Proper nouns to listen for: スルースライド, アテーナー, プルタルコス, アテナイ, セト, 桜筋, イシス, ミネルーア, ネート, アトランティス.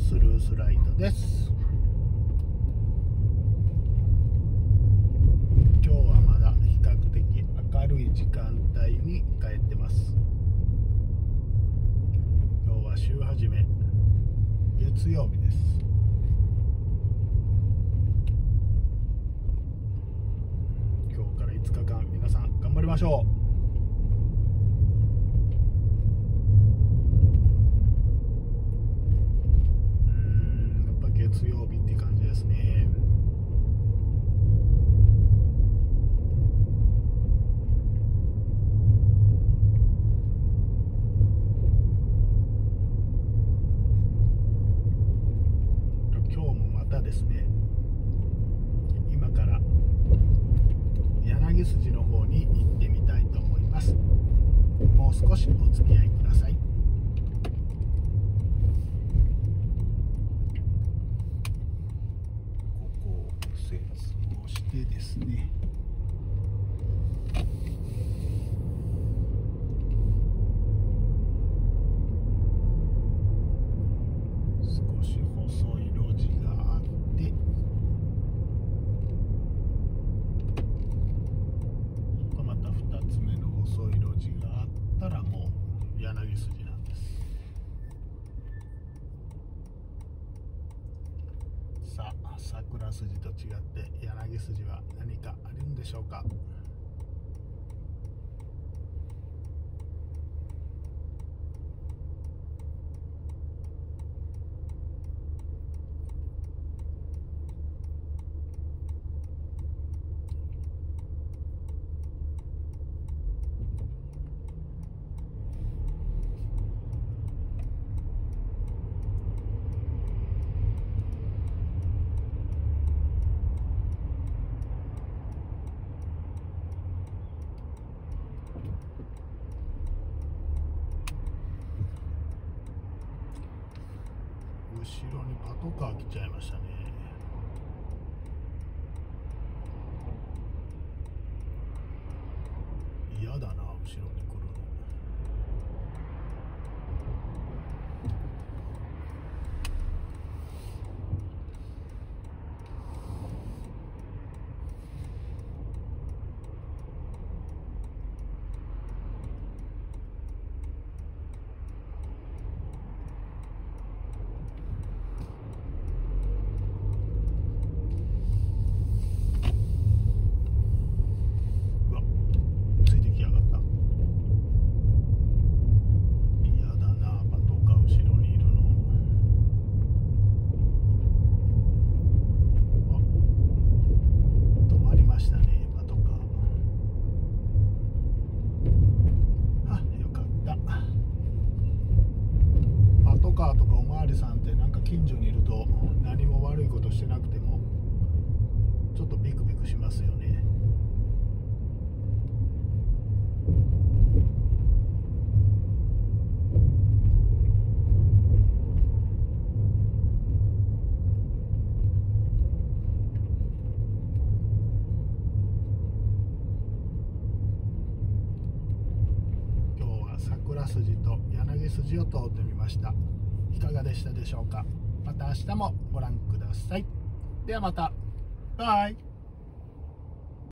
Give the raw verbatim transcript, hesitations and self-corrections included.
スルースライドです。今日はまだ比較的明るい時間帯に帰ってます。今日は週始め月曜日です。今日からいつかかん皆さん頑張りましょう。月曜日って感じですね。今日もまたですね、今から柳筋の方に行ってみたいと思います。もう少しお付き合いください。でですね、少し細い路地があってそこまたふたつめの細い路地があったらもう柳筋なんです。さあ桜筋と違って柳筋は何かあるんでしょうか。後ろにパトカー来ちゃいましたね。嫌だな、後ろに来るの。近所にいると何も悪いことしてなくてもちょっとビクビクしますよね。今日は桜筋と柳筋を通ってみました。いかがでしたでしょうか。また明日もご覧ください。ではまた。バイ。